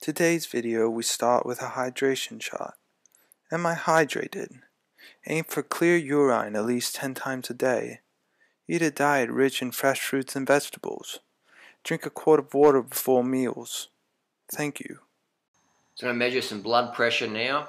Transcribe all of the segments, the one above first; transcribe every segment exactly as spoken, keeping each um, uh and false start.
Today's video, we start with a hydration shot. Am I hydrated? Aim for clear urine at least ten times a day. Eat a diet rich in fresh fruits and vegetables. Drink a quart of water before meals. Thank you. So I'm going to measure some blood pressure now.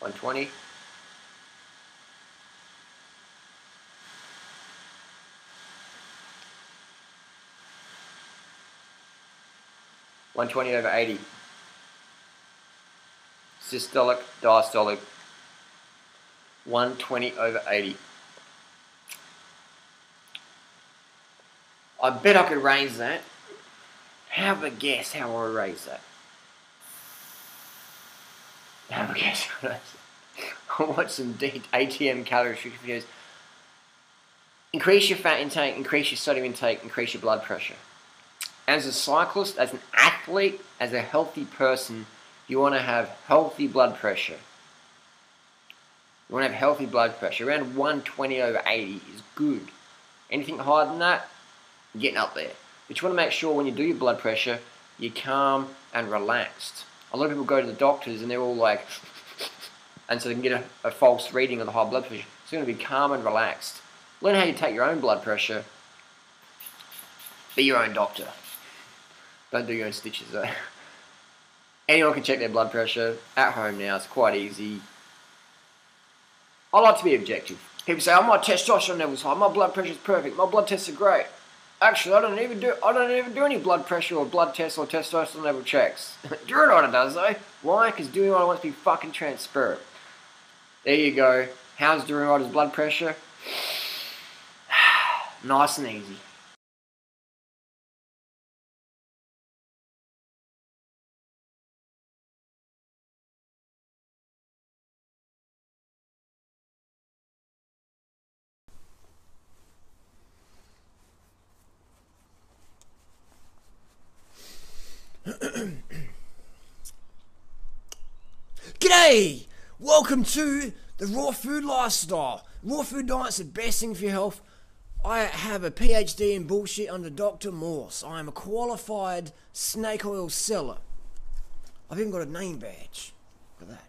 one twenty. one twenty over eighty. Systolic, diastolic. one twenty over eighty. I bet I could raise that. Have a guess how I raise that. Have a guess. I watched some A T M calorie restriction videos. Increase your fat intake, increase your sodium intake, increase your blood pressure. As a cyclist, as an athlete, as a healthy person, you want to have healthy blood pressure. You want to have healthy blood pressure. Around one twenty over eighty is good. Anything higher than that, you're getting up there. But you want to make sure when you do your blood pressure, you're calm and relaxed. A lot of people go to the doctors and they're all like, and so they can get a, a false reading of the high blood pressure. So you want to be calm and relaxed. Learn how you take your own blood pressure. Be your own doctor. Don't do your own stitches though. Anyone can check their blood pressure at home now. It's quite easy. I like to be objective. People say, "Oh, my testosterone level's high. My blood pressure's perfect. My blood tests are great." Actually, I don't even do I don't even do any blood pressure or blood tests or testosterone level checks. Durianrider does though. Why? Because Durianrider wants to be fucking transparent. There you go. How's Durianrider's blood pressure? Nice and easy. G'day! Welcome to the Raw Food Lifestyle. Raw food diet's the best thing for your health. I have a P H D in bullshit under Doctor Morse. I am a qualified snake oil seller. I've even got a name badge. Look at that.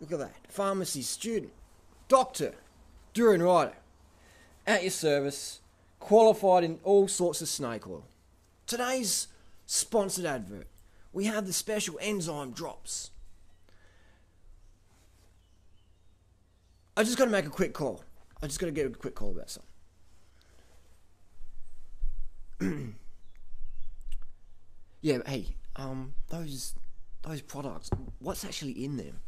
Look at that. Pharmacy student. Doctor Durianrider. At your service. Qualified in all sorts of snake oil. Today's sponsored advert. We have the special enzyme drops. I just got to make a quick call. I just got to get a quick call about something. Yeah, but hey, um, those those products. What's actually in them?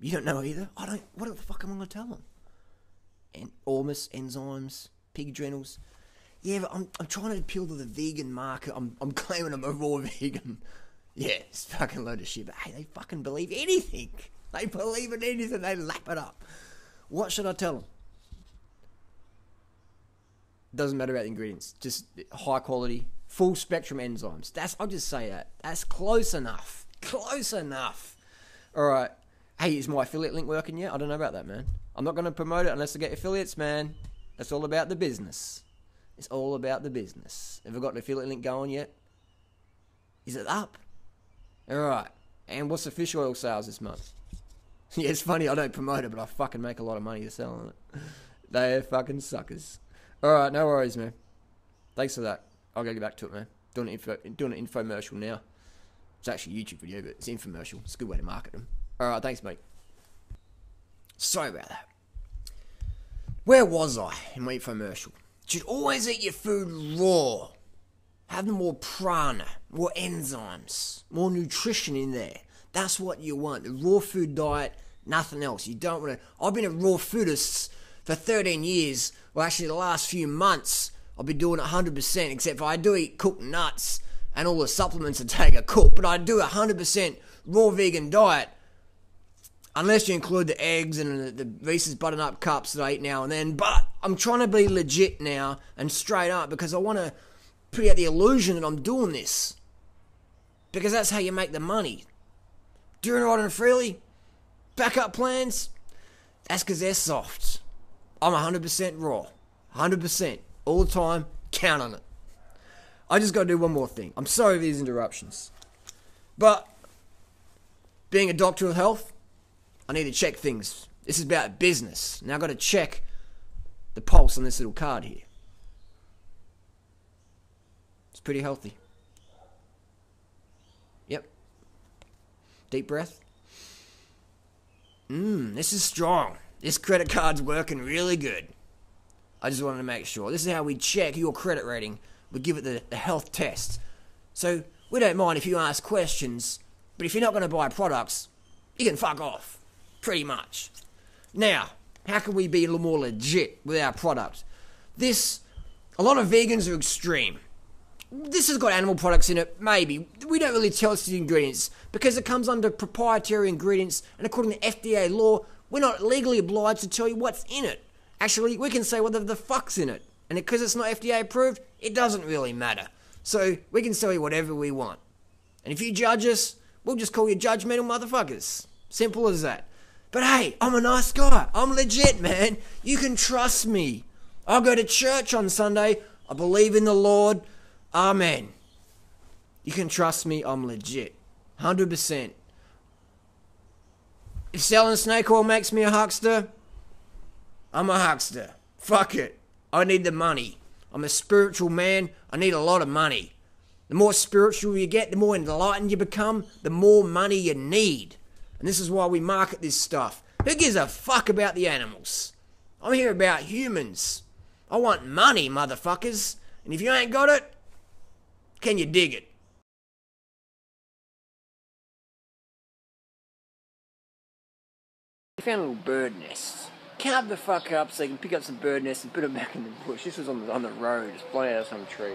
You don't know either. I don't. What the fuck am I going to tell them? And ormus, enzymes, pig adrenals. Yeah, but I'm, I'm trying to appeal to the vegan market. I'm, I'm claiming I'm a raw vegan. Yeah, it's fucking a load of shit. But hey, they fucking believe anything. They believe in anything. They lap it up. What should I tell them? Doesn't matter about the ingredients. Just high quality, full spectrum enzymes. That's, I'll just say that. That's close enough. Close enough. All right. Hey, is my affiliate link working yet? I don't know about that, man. I'm not going to promote it unless I get affiliates, man. That's all about the business. It's all about the business. Have we got an affiliate link going yet? Is it up? Alright. And what's the fish oil sales this month? Yeah, it's funny, I don't promote it, but I fucking make a lot of money selling it. They're fucking suckers. Alright, no worries, man. Thanks for that. I'll go get back to it, man. Doing an, info, doing an infomercial now. It's actually a YouTube video, but it's infomercial. It's a good way to market them. Alright, thanks, mate. Sorry about that. Where was I in my infomercial? Should always eat your food raw. Have more prana, more enzymes, more nutrition in there. That's what you want. The raw food diet, nothing else. You don't want to... I've been a raw foodist for thirteen years. Well, actually, the last few months, I've been doing one hundred percent, except for I do eat cooked nuts and all the supplements I take are cooked. But I do a one hundred percent raw vegan diet, unless you include the eggs and the, the Reese's butternut cups that I eat now and then. But I'm trying to be legit now and straight up, because I want to put out the illusion that I'm doing this, because that's how you make the money. Durianrider and Freely, backup plans, that's because they're soft. I'm one hundred percent raw, one hundred percent all the time, count on it. I just got to do one more thing. I'm sorry for these interruptions, but being a doctor of health, I need to check things. This is about business. Now I've got to check the pulse on this little card here. It's pretty healthy. Yep. Deep breath. Mmm, this is strong. This credit card's working really good. I just wanted to make sure. This is how we check your credit rating. We give it the, the health test. So we don't mind if you ask questions, but if you're not going to buy products, you can fuck off, pretty much. Now, how can we be a little more legit with our product? This, a lot of vegans are extreme. This has got animal products in it, maybe. We don't really tell us the ingredients, because it comes under proprietary ingredients, and according to F D A law, we're not legally obliged to tell you what's in it. Actually, we can say whatever the fuck's in it, and because it's not F D A approved, it doesn't really matter. So, we can sell you whatever we want. And if you judge us, we'll just call you judgmental motherfuckers. Simple as that. But hey, I'm a nice guy. I'm legit, man. You can trust me. I'll go to church on Sunday. I believe in the Lord. Amen. You can trust me. I'm legit. one hundred percent. If selling snake oil makes me a huckster, I'm a huckster. Fuck it. I need the money. I'm a spiritual man. I need a lot of money. The more spiritual you get, the more enlightened you become, the more money you need. And this is why we market this stuff. Who gives a fuck about the animals? I'm here about humans. I want money, motherfuckers. And if you ain't got it, can you dig it? I found little bird nests. Carve the fuck up so you can pick up some bird nests and put them back in the bush. This was on the, on the road. It's blown out of some tree.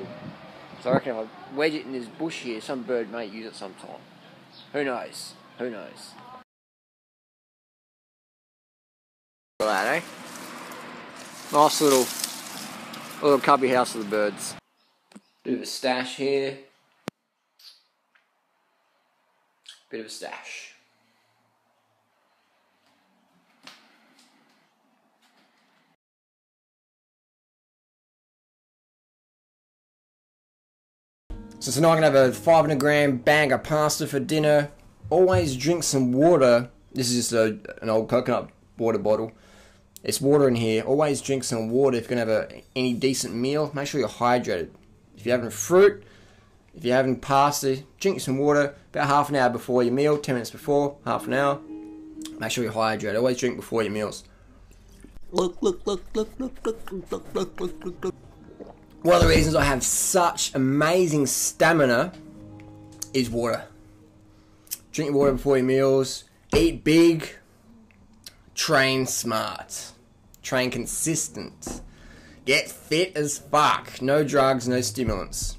So I reckon if I wedge it in this bush here, some bird may use it sometime. Who knows? Who knows? Look at that, eh? Nice little, little cubby house of the birds. Bit of a stash here. Bit of a stash. So tonight I'm going to have a five hundred gram bag of pasta for dinner. Always drink some water. This is just a, an old coconut water bottle. It's water in here. Always drink some water if you're going to have a, any decent meal. Make sure you're hydrated. If you're having fruit, if you're having pasta, drink some water about half an hour before your meal, ten minutes before, half an hour. Make sure you're hydrated. Always drink before your meals. Look, look, look, look, look, look, look, look, look, look, look, look. One of the reasons I have such amazing stamina is water. Drink water before your meals. Eat big. Train smart. Train consistent. Get fit as fuck. No drugs, no stimulants.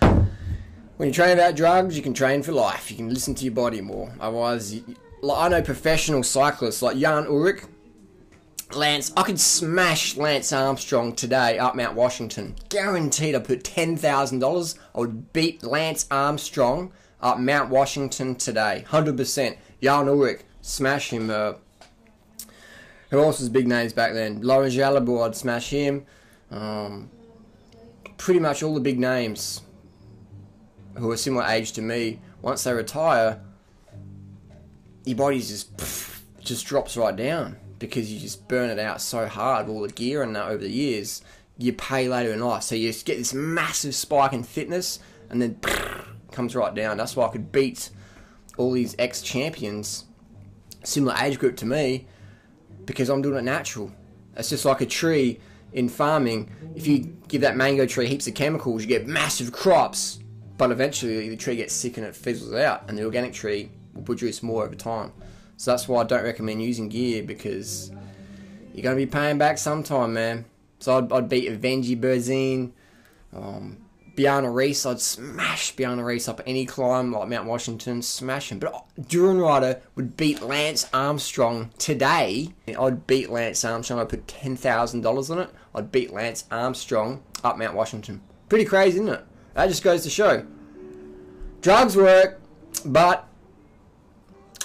When you train without drugs, you can train for life. You can listen to your body more. Otherwise, you, I know professional cyclists like Jan Ullrich. Lance, I could smash Lance Armstrong today up Mount Washington. Guaranteed I'd put ten thousand dollars. I would beat Lance Armstrong up Mount Washington today. one hundred percent. Jan Ullrich, smash him. Uh, who else was big names back then? Lauren Jalabo, I'd smash him. Um, pretty much all the big names who are similar age to me, once they retire, your body just, pff, just drops right down, because you just burn it out so hard, all the gear and that over the years, you pay later in life. So you just get this massive spike in fitness, and then comes right down. That's why I could beat all these ex-champions, similar age group to me, because I'm doing it natural. It's just like a tree in farming. If you give that mango tree heaps of chemicals, you get massive crops, but eventually the tree gets sick and it fizzles out, and the organic tree will produce more over time. So that's why I don't recommend using gear, because you're going to be paying back sometime, man. So I'd, I'd beat Avengi Berzin, um, Bjarne Riis. I'd smash Bjarne Riis up any climb, like Mount Washington, smash him. But Durianrider would beat Lance Armstrong today. I'd beat Lance Armstrong. I'd put ten thousand dollars on it. I'd beat Lance Armstrong up Mount Washington. Pretty crazy, isn't it? That just goes to show. Drugs work, but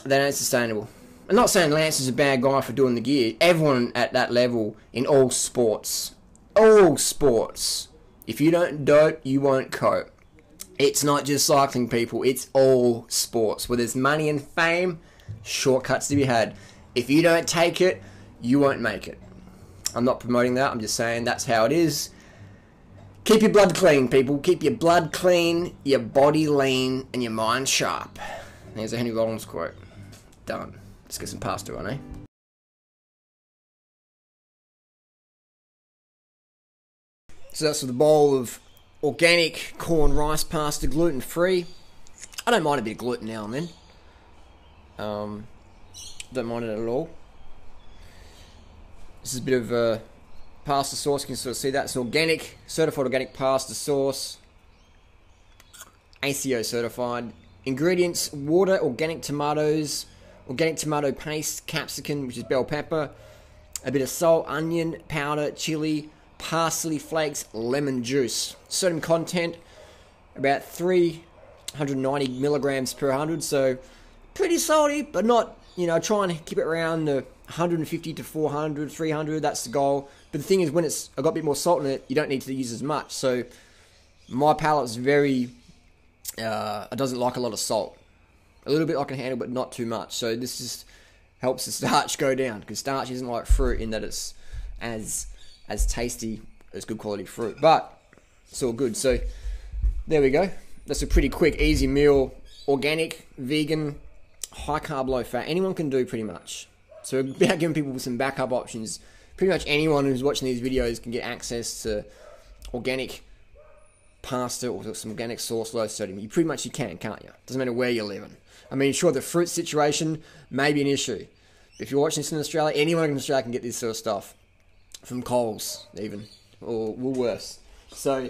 they ain't sustainable. I'm not saying Lance is a bad guy for doing the gear. Everyone at that level in all sports, all sports, if you don't dope, you won't cope. It's not just cycling, people. It's all sports. Where there's money and fame, shortcuts to be had. If you don't take it, you won't make it. I'm not promoting that. I'm just saying that's how it is. Keep your blood clean, people. Keep your blood clean, your body lean, and your mind sharp. There's a Henry Rollins quote. Done. Let's get some pasta on, eh? So that's with a bowl of organic corn rice pasta, gluten-free. I don't mind a bit of gluten now and then. Um, don't mind it at all. This is a bit of uh, pasta sauce. You can sort of see that. It's an organic, certified organic pasta sauce. A C O certified. Ingredients: water, organic tomatoes, organic tomato paste, capsicum, which is bell pepper, a bit of salt, onion powder, chili, parsley flakes, lemon juice. Sodium content about three hundred ninety milligrams per hundred, so pretty salty, but not, you know, trying to keep it around the one hundred fifty to four hundred, three hundred, that's the goal. But the thing is, when it's I got a bit more salt in it, you don't need to use as much. So my palate's very uh, it doesn't like a lot of salt. A little bit I can handle, but not too much. So this just helps the starch go down, because starch isn't like fruit in that it's as as tasty as good quality fruit, but it's all good. So there we go. That's a pretty quick, easy meal. Organic, vegan, high carb, low fat. Anyone can do pretty much. So about giving people some backup options. Pretty much anyone who's watching these videos can get access to organic pasta or some organic sauce, low sodium. You pretty much you can, can't you? Doesn't matter where you're living. I mean, sure, the fruit situation may be an issue. If you're watching this in Australia, anyone in Australia can get this sort of stuff. From Coles, even. Or Woolworths. So,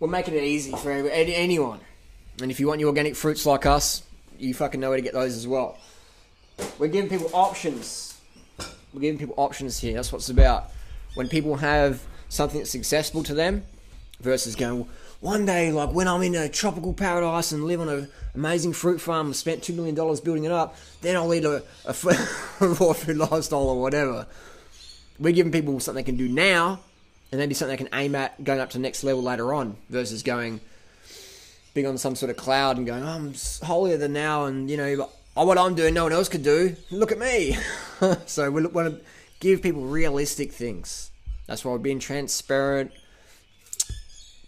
we're making it easy for anyone. And if you want your organic fruits like us, you fucking know where to get those as well. We're giving people options. We're giving people options here. That's what it's about. When people have something that's accessible to them, versus going, well, one day, like when I'm in a tropical paradise and live on an amazing fruit farm and spent two million dollars building it up, then I'll eat a, a, a raw food lifestyle or whatever. We're giving people something they can do now, and maybe something they can aim at going up to the next level later on, versus going being on some sort of cloud and going, oh, I'm holier than now, and you know, oh, what I'm doing, no one else could do. Look at me. So we want to give people realistic things. That's why we're being transparent.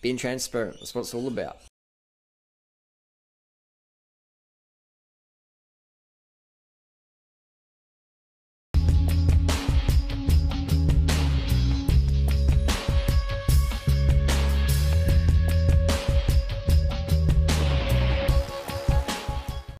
Being transparent. That's what it's all about.